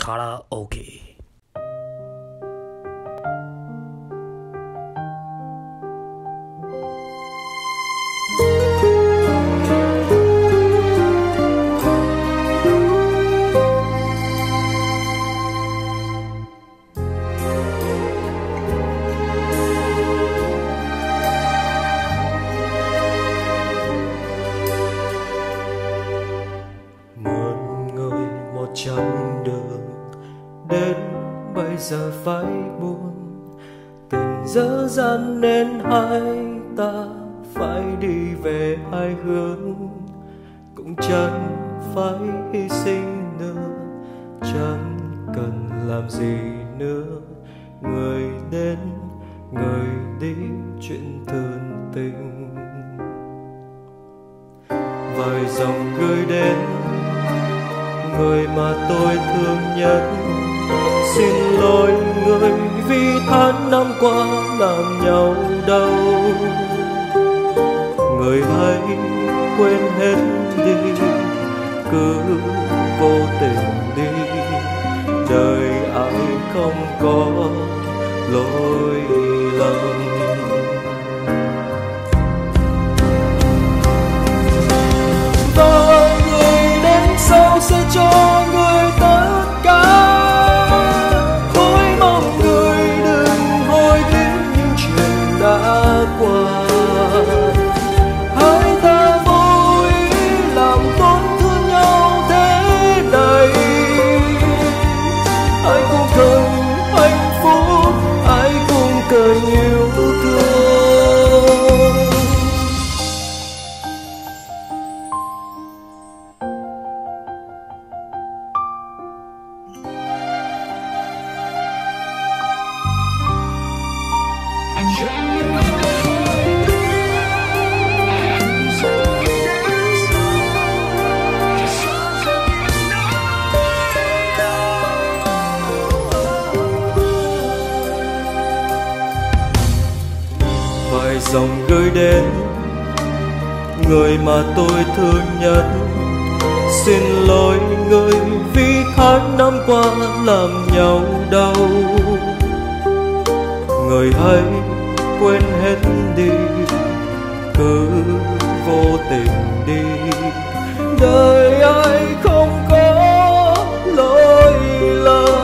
Karaoke. Chặng đường đến bây giờ phải buồn, tình dở dang nên hai ta phải đi về hai hướng. Cũng chẳng phải hy sinh nữa, chẳng cần làm gì nữa. Người đến người đi chuyện thường tình, vài dòng gửi đến người mà tôi thương nhất. Xin lỗi người vì tháng năm qua làm nhau đau. Người hãy quên hết đi, cứ vô tình đi. Đời ai không có lỗi lầm. Sẽ cho người tất cả, tôi mong người đừng hối tiếc những chuyện đã qua. Hai ta vô ý làm tổn thương nhau thế này. Ai cũng cần hạnh phúc, ai cũng cần yêu thương. Vài dòng gửi đến người mà tôi thương nhất. Xin lỗi người vì tháng năm qua làm nhau đau. Người hãy quên hết đi, cứ vô tình đi. Đời ai không có lỗi lầm.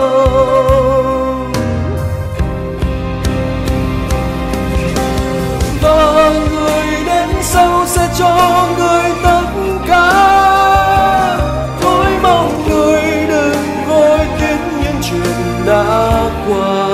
Và người đến sau sẽ cho người tất cả. Tôi mong người đừng hối tiếc những chuyện đã qua.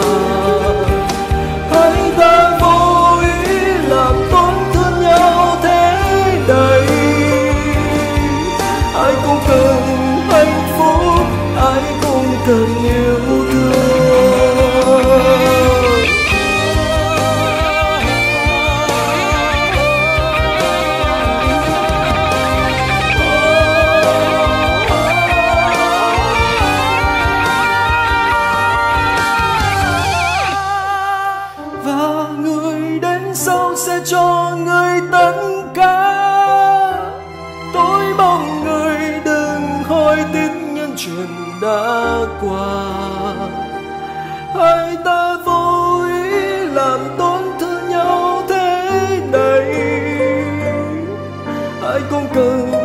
Cần yêu thương. Và người đến sau sẽ cho người tất cả. Tôi mong người đừng hối tiếc những chuyện đã qua. Hai ta vô ý làm tổn thương nhau thế này. Ai cũng cần